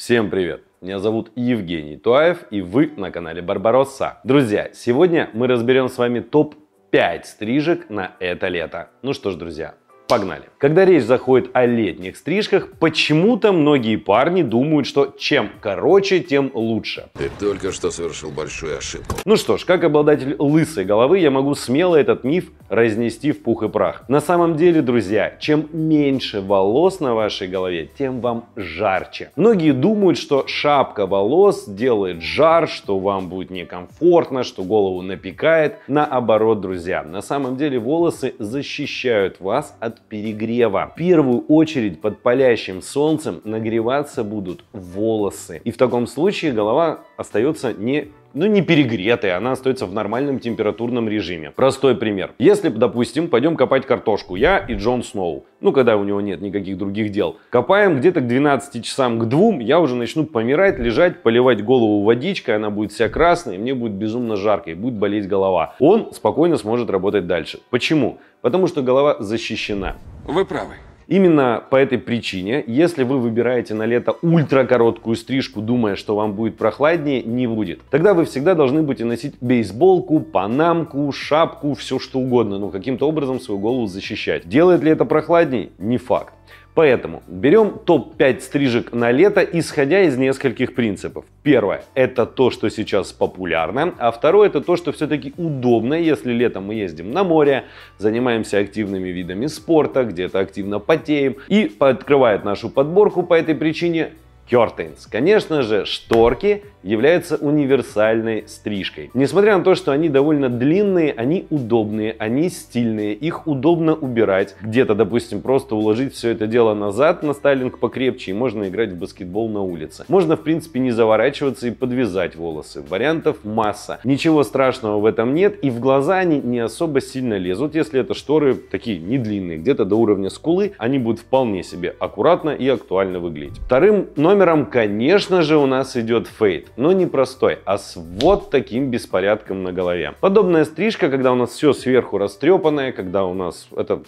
Всем привет! Меня зовут Евгений Туаев, и вы на канале Барбаросса. Друзья, сегодня мы разберем с вами топ-5 стрижек на это лето. Ну что ж, друзья, погнали! Когда речь заходит о летних стрижках, почему-то многие парни думают, что чем короче, тем лучше. Ты только что совершил большую ошибку. Ну что ж, как обладатель лысой головы, я могу смело этот миф разнести в пух и прах. На самом деле, друзья, чем меньше волос на вашей голове, тем вам жарче. Многие думают, что шапка волос делает жар, что вам будет некомфортно, что голову напекает. Наоборот, друзья, на самом деле волосы защищают вас от перегрева. В первую очередь под палящим солнцем нагреваться будут волосы. И в таком случае голова остается не перегретая, она остается в нормальном температурном режиме. Простой пример. Если, допустим, пойдем копать картошку, я и Джон Сноу, ну, когда у него нет никаких других дел, копаем где-то к 12 часам, к 2, я уже начну помирать, лежать, поливать голову водичкой, она будет вся красной, мне будет безумно жарко и будет болеть голова. Он спокойно сможет работать дальше. Почему? Потому что голова защищена. Вы правы. Именно по этой причине, если вы выбираете на лето ультракороткую стрижку, думая, что вам будет прохладнее, не будет. Тогда вы всегда должны будете носить бейсболку, панамку, шапку, все что угодно, но каким-то образом свою голову защищать. Делает ли это прохладнее? Не факт. Поэтому берем топ-5 стрижек на лето, исходя из нескольких принципов. Первое – это то, что сейчас популярно, а второе – это то, что все-таки удобно, если летом мы ездим на море, занимаемся активными видами спорта, где-то активно потеем. И подкрывает нашу подборку по этой причине – кёртейнс. Конечно же, шторки являются универсальной стрижкой. Несмотря на то, что они довольно длинные, они удобные, они стильные, их удобно убирать. Где-то, допустим, просто уложить все это дело назад на стайлинг покрепче, и можно играть в баскетбол на улице. Можно, в принципе, не заворачиваться и подвязать волосы. Вариантов масса. Ничего страшного в этом нет, и в глаза они не особо сильно лезут, если это шторы такие не длинные, где-то до уровня скулы, они будут вполне себе аккуратно и актуально выглядеть. Вторым номером, конечно же, у нас идет фейд, но не простой, а с вот таким беспорядком на голове. Подобная стрижка, когда у нас все сверху растрепанное, когда у нас это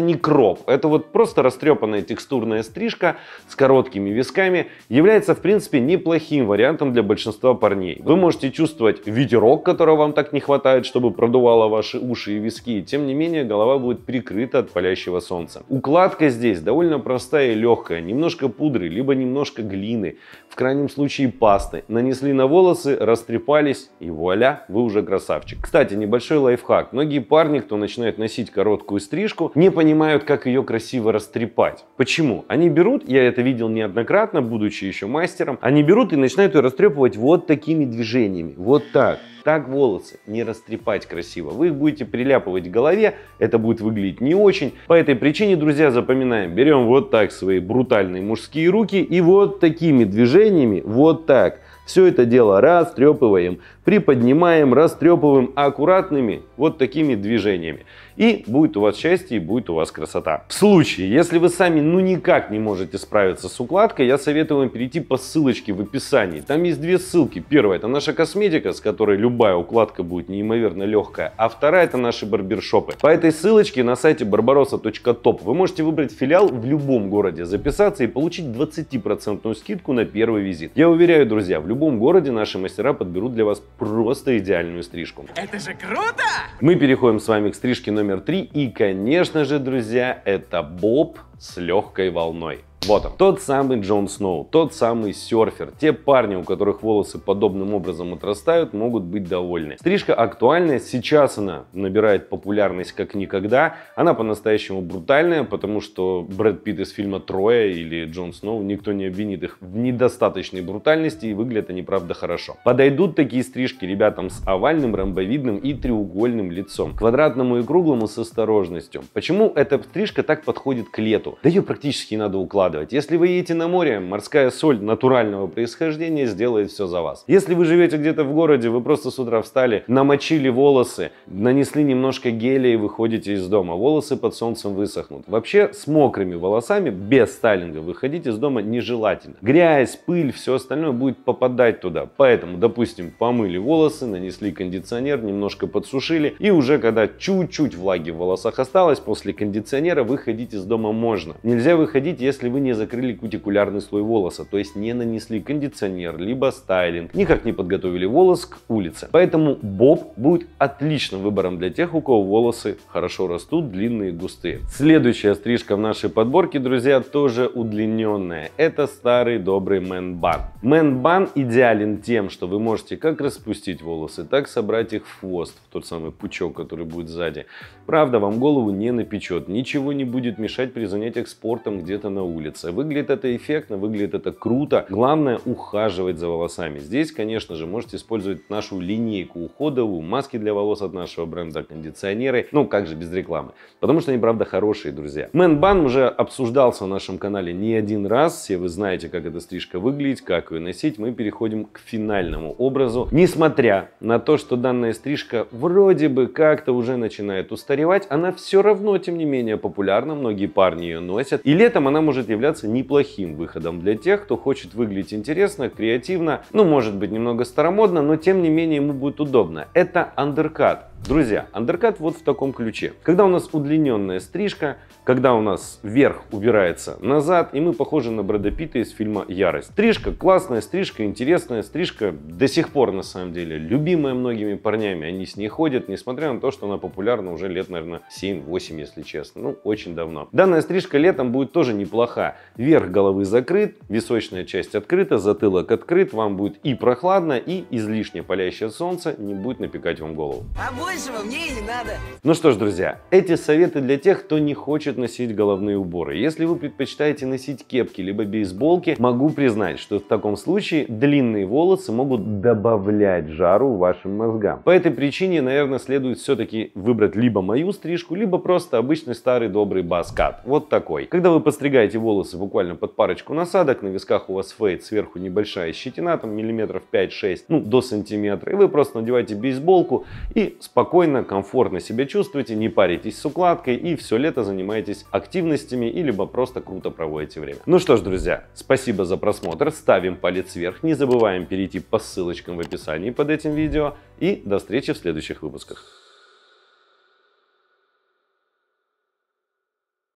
не кроп, это вот просто растрепанная текстурная стрижка с короткими висками, является, в принципе, неплохим вариантом для большинства парней. Вы можете чувствовать ветерок, которого вам так не хватает, чтобы продувало ваши уши и виски, и тем не менее голова будет прикрыта от палящего солнца. Укладка здесь довольно простая и легкая, немножко пудры, либо немножко глины, в крайнем случае пасты. Нанесли на волосы, растрепались, и вуаля, вы уже красавчик. Кстати, небольшой лайфхак. Многие парни, кто начинает носить короткую стрижку, не понимают, как ее красиво растрепать. Почему? Они берут, я это видел неоднократно, будучи еще мастером, они берут и начинают ее растрепывать вот такими движениями, вот так. Так волосы не растрепать красиво. Вы их будете приляпывать к голове, это будет выглядеть не очень. По этой причине, друзья, запоминаем, берем вот так свои брутальные мужские руки и вот такими движениями, вот так. Все это дело растрепываем, приподнимаем, растрепываем аккуратными вот такими движениями. И будет у вас счастье, и будет у вас красота. В случае, если вы сами никак не можете справиться с укладкой, я советую вам перейти по ссылочке в описании. Там есть две ссылки. Первая – это наша косметика, с которой любая укладка будет неимоверно легкая. А вторая – это наши барбершопы. По этой ссылочке на сайте barbarossa.top вы можете выбрать филиал в любом городе, записаться и получить 20% скидку на первый визит. Я уверяю, друзья, в любом городе наши мастера подберут для вас просто идеальную стрижку. Это же круто! Мы переходим с вами к стрижке номер 3. И, конечно же, друзья, это боб с легкой волной. Вот он, тот самый Джон Сноу, тот самый серфер. Те парни, у которых волосы подобным образом отрастают, могут быть довольны. Стрижка актуальная, сейчас она набирает популярность как никогда. Она по-настоящему брутальная, потому что Брэд Питт из фильма «Троя» или Джон Сноу, никто не обвинит их в недостаточной брутальности, и выглядят они, правда, хорошо. Подойдут такие стрижки ребятам с овальным, ромбовидным и треугольным лицом, квадратному и круглому с осторожностью. Почему эта стрижка так подходит к лету? Да ее практически надо укладывать. Если вы едете на море, морская соль натурального происхождения сделает все за вас. Если вы живете где-то в городе, вы просто с утра встали, намочили волосы, нанесли немножко геля и выходите из дома. Волосы под солнцем высохнут. Вообще с мокрыми волосами, без стайлинга, выходить из дома нежелательно. Грязь, пыль, все остальное будет попадать туда. Поэтому, допустим, помыли волосы, нанесли кондиционер, немножко подсушили. И уже когда чуть-чуть влаги в волосах осталось, после кондиционера выходить из дома можно. Нельзя выходить, если вы вы не закрыли кутикулярный слой волоса, то есть не нанесли кондиционер, либо стайлинг, никак не подготовили волос к улице. Поэтому боб будет отличным выбором для тех, у кого волосы хорошо растут, длинные, густые. Следующая стрижка в нашей подборке, друзья, тоже удлиненная. Это старый добрый Man bun. Man bun идеален тем, что вы можете как распустить волосы, так собрать их в хвост, в тот самый пучок, который будет сзади. Правда, вам голову не напечет, ничего не будет мешать при занятиях спортом где-то на улице. Выглядит это эффектно, выглядит это круто. Главное — ухаживать за волосами. Здесь, конечно же, можете использовать нашу линейку уходовую, маски для волос от нашего бренда, кондиционеры. Ну, как же без рекламы? Потому что они, правда, хорошие, друзья. Man bun уже обсуждался в нашем канале не один раз. Все вы знаете, как эта стрижка выглядит, как ее носить. Мы переходим к финальному образу. Несмотря на то, что данная стрижка вроде бы как-то уже начинает устаревать, она все равно, тем не менее, популярна. Многие парни ее носят. И летом она может являться неплохим выходом для тех, кто хочет выглядеть интересно, креативно, ну, может быть, немного старомодно, но тем не менее ему будет удобно. Это андеркат. Друзья, андеркат вот в таком ключе. Когда у нас удлиненная стрижка, когда у нас вверх убирается назад, и мы похожи на Брэда Питта из фильма «Ярость». Стрижка классная, стрижка интересная, стрижка до сих пор, на самом деле, любимая многими парнями. Они с ней ходят, несмотря на то, что она популярна уже лет, наверное, 7-8, если честно. Ну, очень давно. Данная стрижка летом будет тоже неплоха. Верх головы закрыт, височная часть открыта, затылок открыт. Вам будет и прохладно, и излишне палящее солнце не будет напекать вам голову. Большего мне и не надо. Ну что ж, друзья, эти советы для тех, кто не хочет носить головные уборы. Если вы предпочитаете носить кепки либо бейсболки, могу признать, что в таком случае длинные волосы могут добавлять жару вашим мозгам. По этой причине, наверное, следует все-таки выбрать либо мою стрижку, либо просто обычный старый добрый бас-кат. Вот такой. Когда вы подстригаете волосы буквально под парочку насадок, на висках у вас фейд, сверху небольшая щетина, там миллиметров 5-6, ну, до сантиметра, и вы просто надеваете бейсболку и спокойно, комфортно себя чувствуете, не паритесь с укладкой и все лето занимаетесь активностями и либо просто круто проводите время. Ну что ж, друзья, спасибо за просмотр, ставим палец вверх, не забываем перейти по ссылочкам в описании под этим видео и до встречи в следующих выпусках.